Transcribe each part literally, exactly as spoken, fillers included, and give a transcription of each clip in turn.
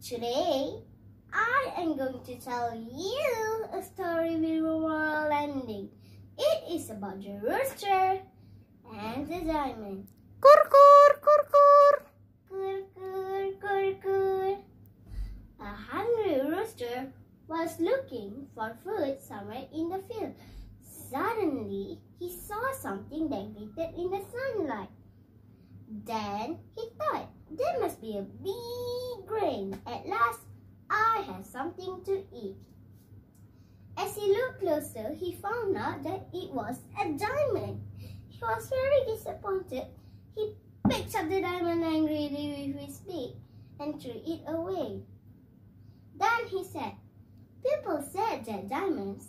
Today, I am going to tell you a story with a moral ending. It is about the rooster and the diamond. Kurkur, kurkur, kurkur, kurkur. A hungry rooster was looking for food somewhere in the field. Suddenly, he saw something that glittered in the sunlight. Then he thought, there must be a big grain. At last, I have something to eat. As he looked closer, he found out that it was a diamond. He was very disappointed. He picked up the diamond angrily with his beak and threw it away. Then he said, people said that diamonds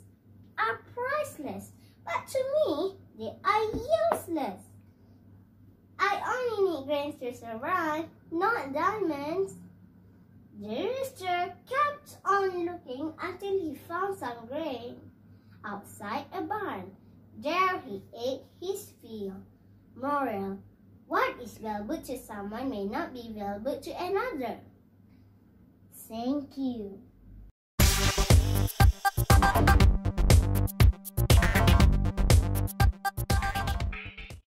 are priceless, but to me, they are useless. I only need grains to survive, not diamonds. The rooster kept on looking until he found some grain outside a barn. There he ate his fill. Moral: what is valuable to someone may not be valuable to another. Thank you.